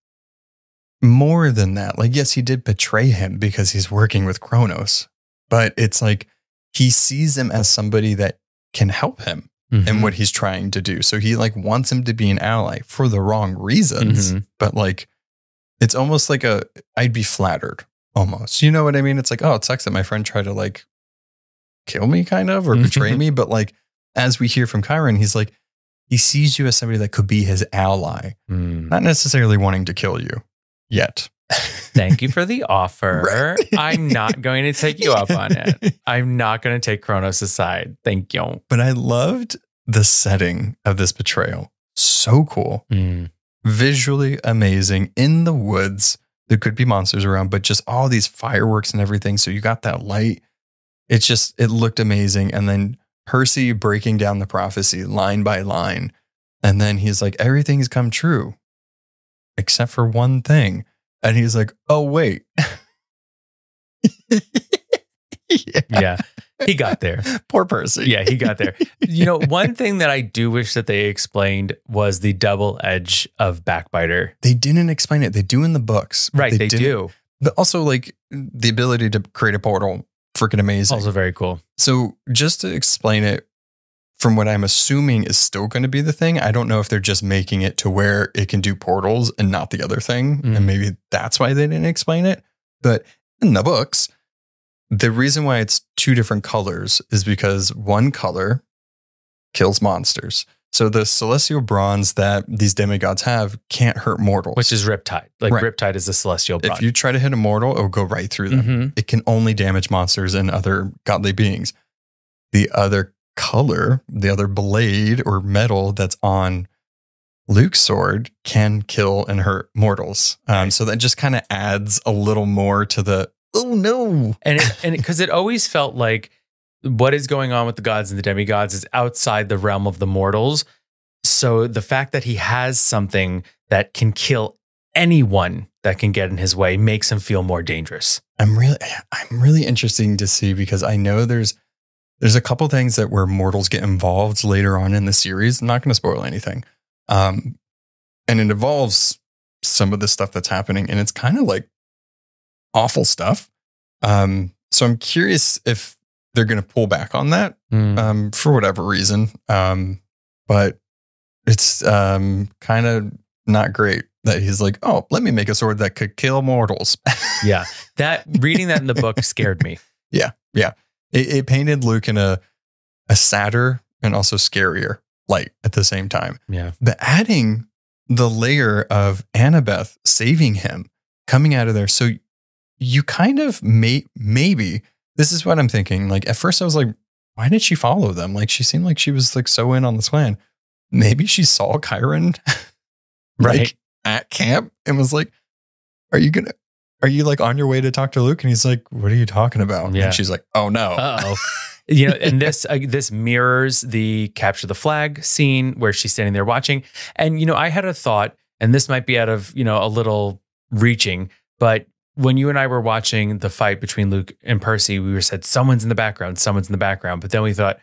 more than that. Like, yes, he did betray him because he's working with Kronos, but it's like he sees him as somebody that can help him mm-hmm. in what he's trying to do. So he like wants him to be an ally for the wrong reasons, mm-hmm. but like, it's almost like a, I'd be flattered almost. You know what I mean? It's like, oh, it sucks that my friend tried to like kill me kind of, or betray me. But like, as we hear from Chiron, he's like, he sees you as somebody that could be his ally, mm. not necessarily wanting to kill you yet. Thank you for the offer. Right? I'm not going to take you up on it. I'm not going to take Kronos aside. Thank you. But I loved the setting of this betrayal. So cool. Mm. Visually amazing in the woods. There could be monsters around, but just all these fireworks and everything. So you got that light. It's just, it looked amazing. And then Percy breaking down the prophecy line by line. And then he's like, everything's come true except for one thing. And he's like, oh, wait. yeah. yeah, he got there. Poor Percy. Yeah, he got there. You know, one thing that I do wish that they explained was the double edge of Backbiter. They didn't explain it. They do in the books. Right, they, they do. Also, like the ability to create a portal. Freaking amazing. Also very cool. So just to explain it from what I'm assuming is still going to be the thing. I don't know if they're just making it to where it can do portals and not the other thing. Mm. And maybe that's why they didn't explain it. But in the books, The reason why it's two different colors is because one color kills monsters. So the celestial bronze that these demigods have can't hurt mortals. Which is Riptide. Like right. Riptide is the celestial bronze. If you try to hit a mortal, it'll go right through them. Mm-hmm. It can only damage monsters and other godly beings. The other color, the other blade or metal that's on Luke's sword can kill and hurt mortals. Um, right. So that just kind of adds a little more to the, oh no. And it, and because it, it always felt like, what is going on with the gods and the demigods is outside the realm of the mortals. So the fact that he has something that can kill anyone that can get in his way makes him feel more dangerous. I'm really, I'm really interested to see, because I know there's, there's a couple things that where mortals get involved later on in the series. I'm not going to spoil anything. Um, and it involves some of the stuff that's happening, and it's kind of like awful stuff. Um, so I'm curious if they're going to pull back on that mm. um, for whatever reason. Um, but it's um, kind of not great that he's like, oh, let me make a sword that could kill mortals. Yeah. That reading that in the book scared me. Yeah. Yeah. It, it painted Luke in a, a sadder and also scarier light at the same time. Yeah. The adding the layer of Annabeth saving him coming out of there. So you kind of may, maybe, this is what I'm thinking. Like at first I was like, why did she follow them? Like she seemed like she was like so in on this plan. Maybe she saw Chiron right like, at camp and was like, are you going to, are you like on your way to talk to Luke? And he's like, what are you talking about? Yeah. And she's like, oh no. Uh-oh. You know, and this, uh, this mirrors the capture the flag scene where she's standing there watching. And, you know, I had a thought, and this might be out of, you know, a little reaching, but when you and I were watching the fight between Luke and Percy, we were said, someone's in the background, someone's in the background. But then we thought,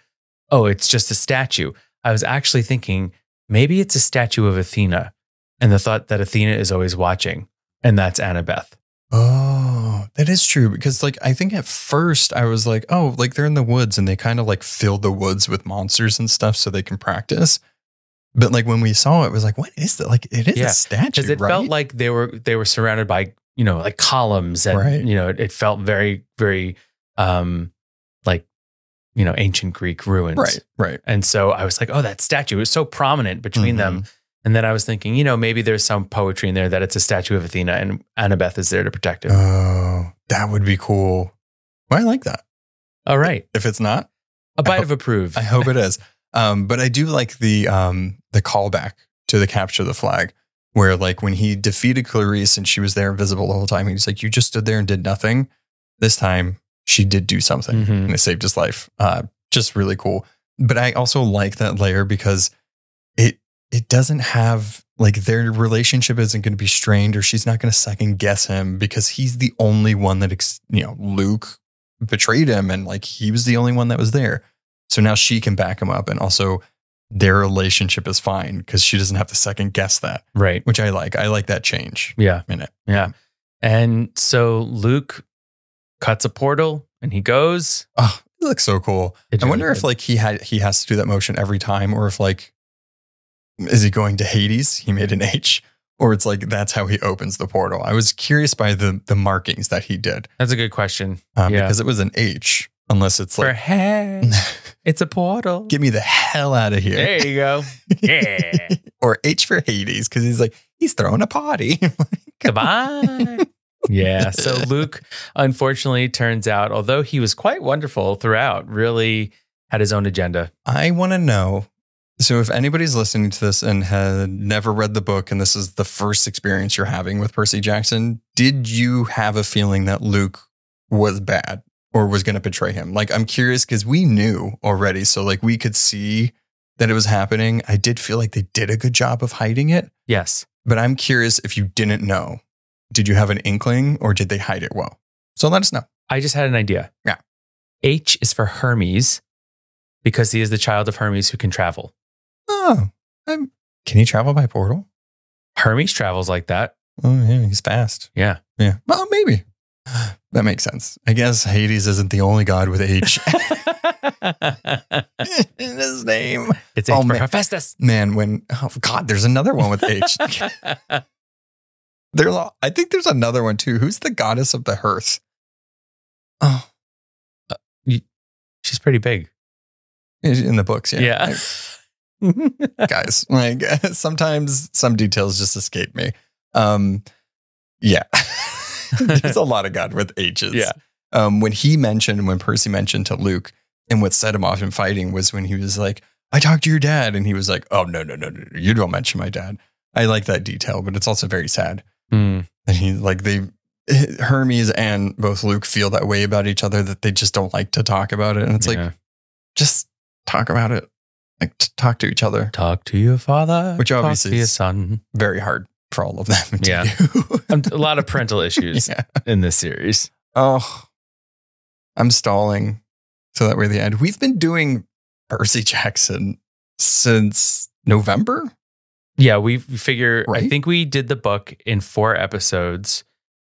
oh, it's just a statue. I was actually thinking, maybe it's a statue of Athena. And the thought that Athena is always watching. And that's Annabeth. Oh, that is true. Because like, I think at first I was like, oh, like they're in the woods and they kind of like fill the woods with monsters and stuff so they can practice. But like when we saw it, it was like, what is that? Like it is yeah, a statue, because it right? felt like they were, they were surrounded by, you know, like columns and, right. you know, it, it felt very, very, um, like, you know, ancient Greek ruins. Right. Right. And so I was like, oh, that statue was so prominent between mm-hmm. them. And then I was thinking, you know, maybe there's some poetry in there that it's a statue of Athena and Annabeth is there to protect him. Oh, that would be cool. Well, I like that. All right. If it's not a bite of approve, I hope it is. Um, but I do like the, um, the callback to the capture the flag, where like when he defeated Clarice and she was there invisible the whole time, he's like, you just stood there and did nothing. This time she did do something mm-hmm. and it saved his life. Uh, just really cool. But I also like that layer because it, it doesn't have like their relationship isn't going to be strained, or she's not going to second guess him because he's the only one that, ex you know, Luke betrayed him. And like, he was the only one that was there. So now she can back him up. And also their relationship is fine because she doesn't have to second guess that. Right. Which I like. I like that change. Yeah. In it. Yeah. And so Luke cuts a portal and he goes. Oh, it looks so cool. I wonder if like he had, he has to do that motion every time, or if like, is he going to Hades? He made an H, or it's like, that's how he opens the portal. I was curious by the, the markings that he did. That's a good question. Um, yeah. Because it was an H, unless it's like, perhaps it's a portal. Get me the hell out of here. There you go. Yeah. Or H for Hades. 'Cause he's like, he's throwing a party. Goodbye. Yeah. So Luke, unfortunately, turns out, although he was quite wonderful throughout, really had his own agenda. I want to know. So if anybody's listening to this and had never read the book, and this is the first experience you're having with Percy Jackson, did you have a feeling that Luke was bad or was going to betray him? Like, I'm curious because we knew already. So like we could see that it was happening. I did feel like they did a good job of hiding it. Yes. But I'm curious if you didn't know, did you have an inkling or did they hide it well? So let us know. I just had an idea. Yeah. H is for Hermes because he is the child of Hermes who can travel. Oh, I'm, can he travel by portal? Hermes travels like that. Oh, yeah, he's fast. Yeah. Yeah. Well, maybe. That makes sense. I guess Hades isn't the only god with H in his name. It's H oh, for Hephaestus. Man, when, oh, God, there's another one with H. There, I think there's another one, too. Who's the goddess of the hearth? Oh, She's pretty big. In the books, yeah. Yeah. Like, guys, like sometimes some details just escape me. Um, yeah. There's a lot of God with H's. Yeah. Um, when he mentioned, when Percy mentioned to Luke, and what set him off in fighting was when he was like, I talked to your dad. And he was like, oh, no, no, no, no, you don't mention my dad. I like that detail, but it's also very sad. Mm. And he like they, Hermes and both Luke feel that way about each other, that they just don't like to talk about it. And it's yeah. like, just talk about it. Like t talk to each other. Talk to your father. Which obviously talk to your son. Is very hard for all of them. To yeah. do. A lot of parental issues yeah. in this series. Oh, I'm stalling. So that way the end. We've been doing Percy Jackson since November. Yeah, we figure right? I think we did the book in four episodes.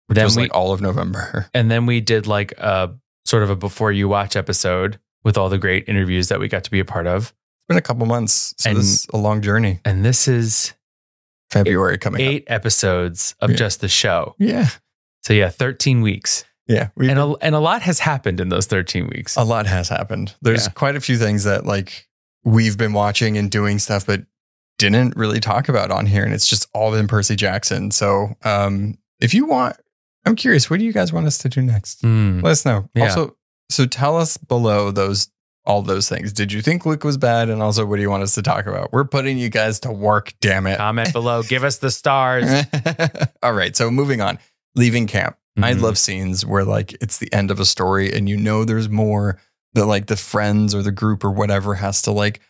Which then was we, like all of November. And then we did like a sort of a before you watch episode with all the great interviews that we got to be a part of. It's been a couple months. So and, this is a long journey. And this is February eight, coming up. Eight episodes of yeah. just the show. Yeah. So yeah, thirteen weeks. Yeah. And a, and a lot has happened in those thirteen weeks. A lot has happened. There's yeah. quite a few things that like we've been watching and doing stuff, but didn't really talk about on here. And it's just all been Percy Jackson. So um, if you want, I'm curious, what do you guys want us to do next? Mm. Let us know. Yeah. Also, so tell us below those, all those things. Did you think Luke was bad? And also, what do you want us to talk about? We're putting you guys to work. Damn it. Comment below. Give us the stars. All right. So moving on, leaving camp. Mm-hmm. I love scenes where like it's the end of a story and you know there's more that like the friends or the group or whatever has to like,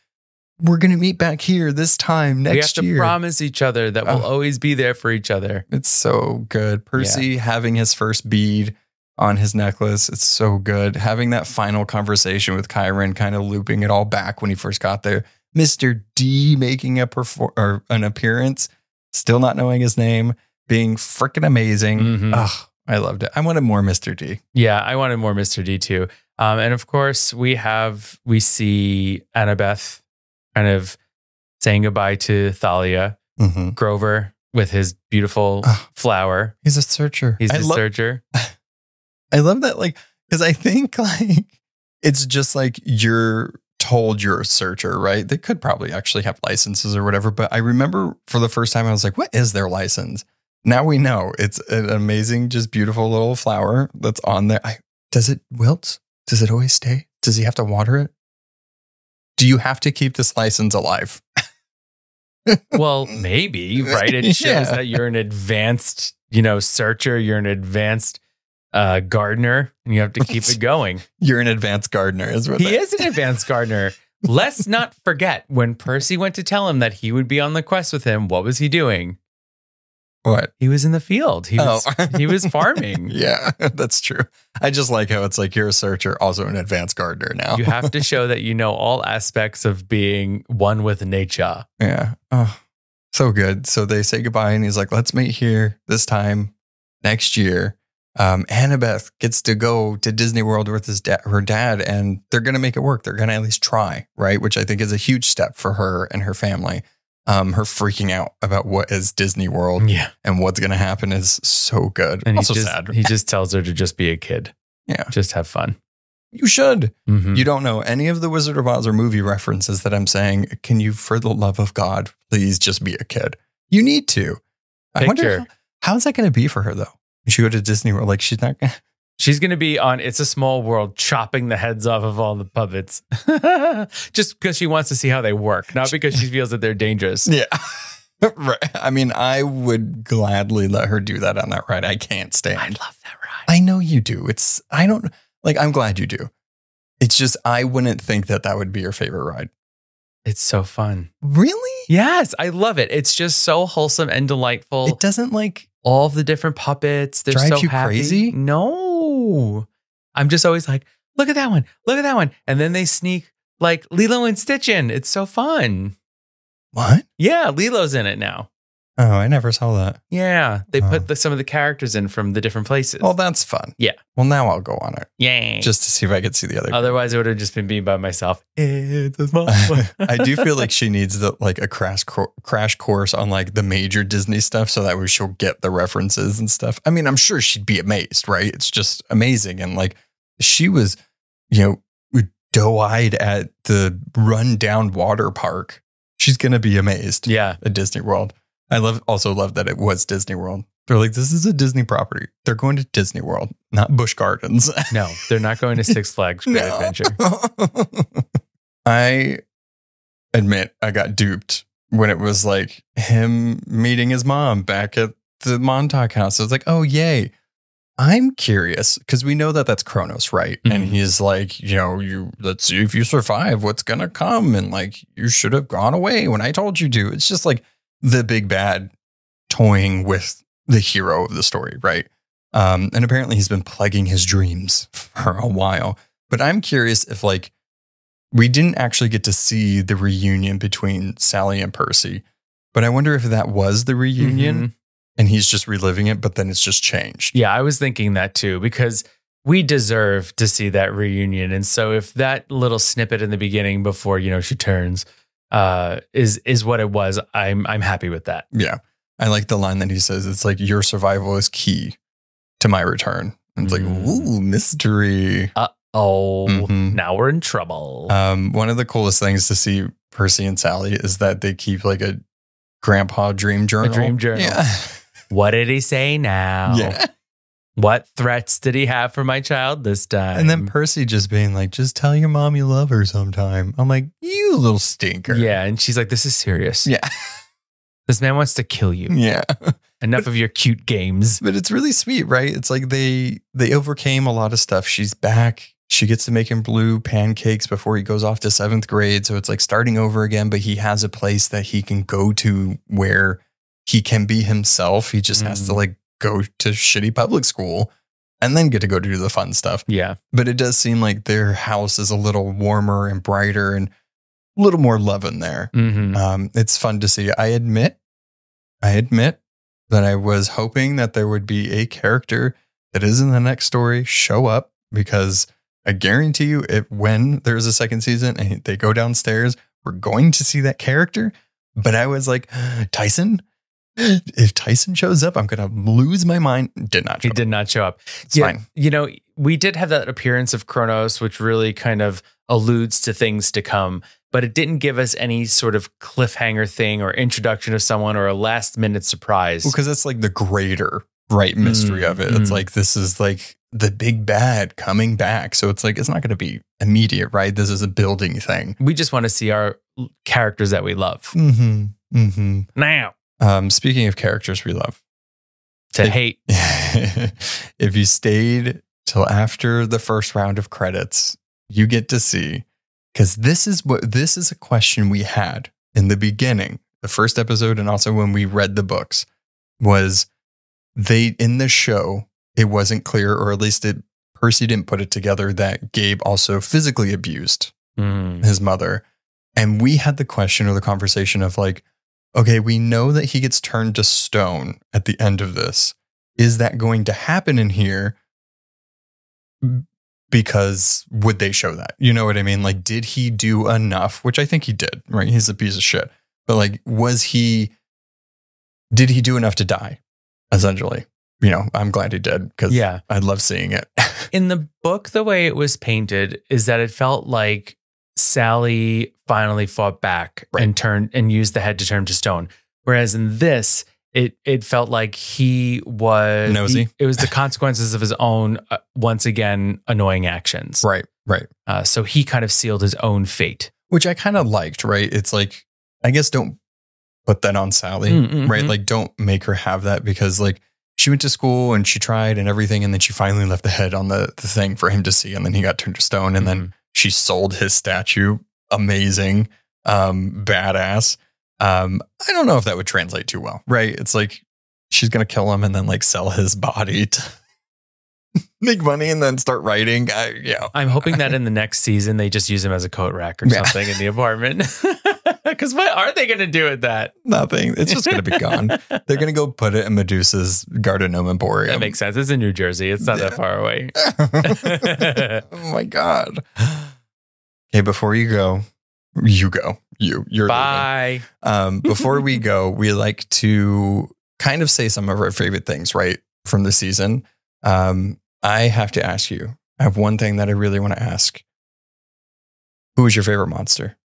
we're going to meet back here this time next year. We have to year. promise each other that oh. we'll always be there for each other. It's so good. Percy yeah. having his first bead on his necklace. It's so good. Having that final conversation with Chiron, kind of looping it all back when he first got there. Mister D making a perform or an appearance, still not knowing his name, being freaking amazing. Mm-hmm. Ugh. I loved it. I wanted more Mister D. Yeah, I wanted more Mister D too. Um, and of course, we have, we see Annabeth kind of saying goodbye to Thalia, mm-hmm. Grover with his beautiful oh, flower. He's a searcher. He's I a searcher. I love that, like, because I think, like, it's just like you're told you're a searcher, right? They could probably actually have licenses or whatever. But I remember for the first time, I was like, what is their license? Now we know. It's an amazing, just beautiful little flower that's on there. I, does it wilt? Does it always stay? Does he have to water it? Do you have to keep this license alive? Well, maybe, right? It shows yeah. that you're an advanced, you know, searcher. You're an advanced uh, gardener, and you have to keep it going. You're an advanced gardener. Is what he is an advanced gardener. Let's not forget when Percy went to tell him that he would be on the quest with him. What was he doing? What? He was in the field. He was, oh. he was farming. Yeah, that's true. I just like how it's like you're a searcher, also an advanced gardener now. You have to show that you know all aspects of being one with nature. Yeah. Oh, so good. So they say goodbye and he's like, let's meet here this time next year. Um, Annabeth gets to go to Disney World with his da her dad, and they're going to make it work. They're going to at least try, right? Which I think is a huge step for her and her family. Um, her freaking out about what is Disney World yeah. and what's going to happen is so good. And also he just, sad. He just tells her to just be a kid. Yeah. Just have fun. You should. Mm-hmm. You don't know any of the Wizard of Oz or movie references that I'm saying. Can you, for the love of God, please just be a kid? You need to. Picture. I wonder how, how is that going to be for her, though? She go to Disney World. Like, she's not going to. She's going to be on It's a Small World chopping the heads off of all the puppets just because she wants to see how they work, not because she feels that they're dangerous. Yeah. Right. I mean, I would gladly let her do that on that ride. I can't stand. I love that ride. I know you do. It's I don't like I'm glad you do. It's just I wouldn't think that that would be your favorite ride. It's so fun. Really? Yes. I love it. It's just so wholesome and delightful. It doesn't like all the different puppets. They're drive so you happy. Crazy? No. I'm just always like, look at that one. Look at that one. And then they sneak like Lilo and Stitch in. It's so fun. What? Yeah. Lilo's in it now. Oh, I never saw that. Yeah. They oh. put the, some of the characters in from the different places. Well, that's fun. Yeah. Well, now I'll go on it. Yeah. Just to see if I could see the other. Otherwise, it would have just been being by myself. It's a small one. I do feel like she needs the, like a crash, co crash course on like the major Disney stuff so that way she'll get the references and stuff. I mean, I'm sure she'd be amazed, right? It's just amazing. And like she was, you know, doe-eyed at the run-down water park, she's going to be amazed. Yeah. At Disney World. I love also love that it was Disney World. They're like, this is a Disney property. They're going to Disney World, not Busch Gardens. No, they're not going to Six Flags Great no. Adventure. I admit I got duped when it was like him meeting his mom back at the Montauk house. I was like, oh, yay. I'm curious because we know that that's Kronos, right? Mm-hmm. And he's like, you know, you let's see if you survive what's going to come. And like, you should have gone away when I told you to. It's just like the big bad toying with the hero of the story, right? Um, and apparently he's been plaguing his dreams for a while. But I'm curious if, like, we didn't actually get to see the reunion between Sally and Percy, but I wonder if that was the reunion mm-hmm. and he's just reliving it, but then it's just changed. Yeah, I was thinking that too, because we deserve to see that reunion. And so if that little snippet in the beginning before, you know, she turns uh, is is what it was, I'm I'm happy with that. Yeah. I like the line that he says, it's like, your survival is key to my return. And it's like, ooh, mystery. Uh-oh, mm-hmm. Now we're in trouble. Um, one of the coolest things to see Percy and Sally is that they keep like a grandpa dream journal. A dream journal. Yeah. What did he say now? Yeah. What threats did he have for my child this time? And then Percy just being like, just tell your mom you love her sometime. I'm like, you little stinker. Yeah, and she's like, this is serious. Yeah. This man wants to kill you. Yeah. Enough but, of your cute games. But it's really sweet, right? It's like they they overcame a lot of stuff. She's back. She gets to make him blue pancakes before he goes off to seventh grade. So it's like starting over again, but he has a place that he can go to where he can be himself. He just mm. has to like go to shitty public school and then get to go do the fun stuff. Yeah. But it does seem like their house is a little warmer and brighter and a little more love in there. Mm-hmm. Um, it's fun to see. I admit, I admit that I was hoping that there would be a character that is in the next story show up, because I guarantee you, if when there's a second season and they go downstairs, we're going to see that character. But I was like, Tyson, if Tyson shows up, I'm going to lose my mind. Did not show up. He did not show up. It's yeah, fine. You know, we did have that appearance of Kronos, which really kind of alludes to things to come. But it didn't give us any sort of cliffhanger thing or introduction of someone or a last minute surprise. Well, because that's like the greater, right, mystery mm, of it. Mm. It's like, this is like the big bad coming back. So it's like, it's not going to be immediate, right? This is a building thing. We just want to see our characters that we love. Mm-hmm, mm-hmm. Now. Um, speaking of characters we love. To if, hate. If you stayed till after the first round of credits, you get to see... Because this is what this is a question we had in the beginning, the first episode, and also when we read the books, was they in the show, it wasn't clear, or at least it Percy didn't put it together, that Gabe also physically abused mm. his mother. And we had the question or the conversation of like, okay, we know that he gets turned to stone at the end of this. Is that going to happen in here? Because would they show that? You know what I mean? Like, did he do enough? Which I think he did, right? He's a piece of shit. But like, was he, did he do enough to die? Essentially, you know, I'm glad he did, because yeah. I love seeing it. In the book, the way it was painted is that it felt like Sally finally fought back, right, and turned and used the head to turn to stone. Whereas in this, It it felt like he was nosy. He, it was the consequences of his own, uh, once again, annoying actions. Right, right. Uh, so he kind of sealed his own fate, which I kind of liked. Right, it's like, I guess don't put that on Sally. Mm, mm, right, mm. Like, don't make her have that, because like she went to school and she tried and everything, and then she finally left the head on the the thing for him to see, and then he got turned to stone, and mm. then she sold his statue. Amazing, um, badass. Um, I don't know if that would translate too well, right? It's like, she's going to kill him and then like sell his body to make money and then start writing. I, yeah. I'm hoping that in the next season, they just use him as a coat rack or yeah. something in the apartment. Because what are they going to do with that? Nothing. It's just going to be gone. They're going to go put it in Medusa's Gardenome Emporium. That makes sense. It's in New Jersey. It's not yeah. that far away. Oh my God. Okay, before you go, you go. You, you're bye. Um, before we go, we like to kind of say some of our favorite things, right, from the season. Um, I have to ask you. I have one thing that I really want to ask. Who was your favorite monster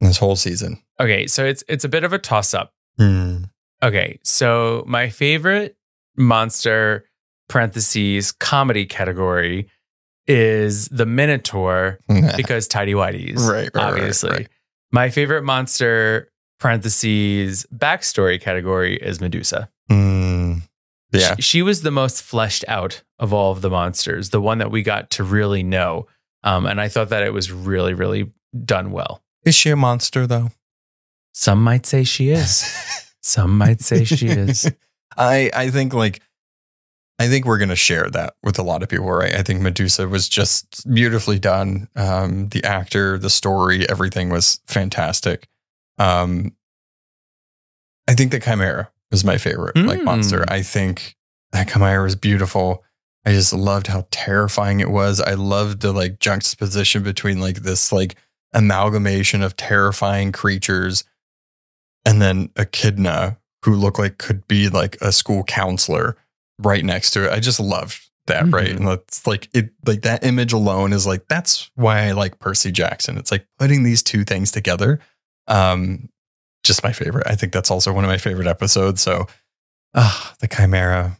this whole season? Okay, so it's it's a bit of a toss-up. Hmm. Okay, so my favorite monster, parentheses, comedy category, is the Minotaur, because tidy whities, right, right, obviously. Right, right. My favorite monster, parentheses, backstory category, is Medusa. Mm, yeah. She, she was the most fleshed out of all of the monsters, the one that we got to really know. Um, and I thought that it was really, really done well. Is she a monster, though? Some might say she is. Some might say she is. I, I think, like, I think we're going to share that with a lot of people, right? I think Medusa was just beautifully done. Um, the actor, the story, everything was fantastic. Um, I think the Chimera was my favorite mm. like monster. I think that Chimera was beautiful. I just loved how terrifying it was. I loved the like juxtaposition between like this like amalgamation of terrifying creatures and then Echidna, who looked like could be like a school counselor right next to it. I just loved that. Mm-hmm. Right. And that's like it, like that image alone is like, that's why I like Percy Jackson. It's like putting these two things together. Um, just my favorite. I think that's also one of my favorite episodes. So, ah, uh, the Chimera,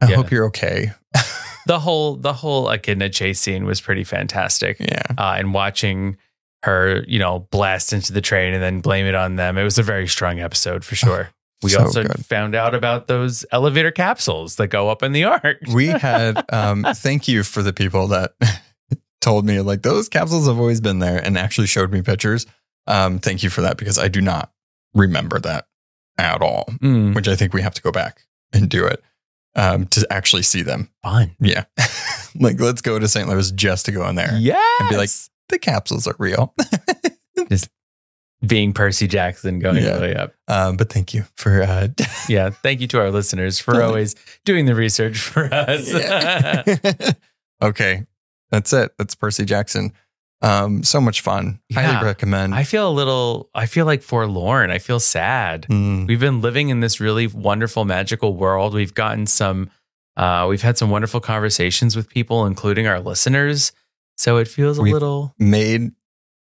I yeah. hope you're okay. the whole, the whole Echidna chase scene was pretty fantastic. Yeah. Uh, and watching her, you know, blast into the train and then blame it on them. It was a very strong episode for sure. We so also good. found out about those elevator capsules that go up in the arc. We had, um, thank you for the people that told me like those capsules have always been there and actually showed me pictures. Um, thank you for that, because I do not remember that at all, mm. which I think we have to go back and do it um, to actually see them. Fun. Yeah. Like, let's go to Saint Louis just to go in there. Yeah. And be like, the capsules are real. Just being Percy Jackson going yeah. really up. Um, but thank you for... Uh, yeah. Thank you to our listeners for always doing the research for us. Yeah. Okay. That's it. That's Percy Jackson. Um, so much fun. Yeah. Highly recommend. I feel a little, I feel like forlorn. I feel sad. Mm. We've been living in this really wonderful, magical world. We've gotten some, uh, we've had some wonderful conversations with people, including our listeners. So it feels we've a little made a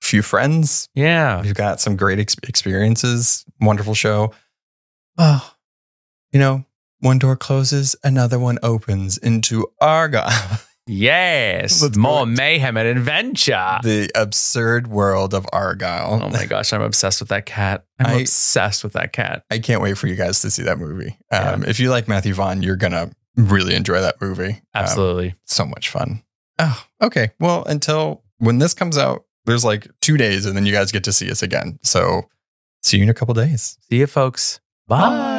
few friends. Yeah. We've got some great ex experiences. Wonderful show. Oh, you know, one door closes, another one opens into Argylle. Yes, Let's more mayhem and adventure. The absurd world of Argylle. Oh my gosh, I'm obsessed with that cat. I'm I, obsessed with that cat. I can't wait for you guys to see that movie. Um, yeah. If you like Matthew Vaughn, you're going to really enjoy that movie. Absolutely. Um, so much fun. Oh, okay. Well, until when this comes out, there's like two days and then you guys get to see us again. So see you in a couple days. See you, folks. Bye. Bye.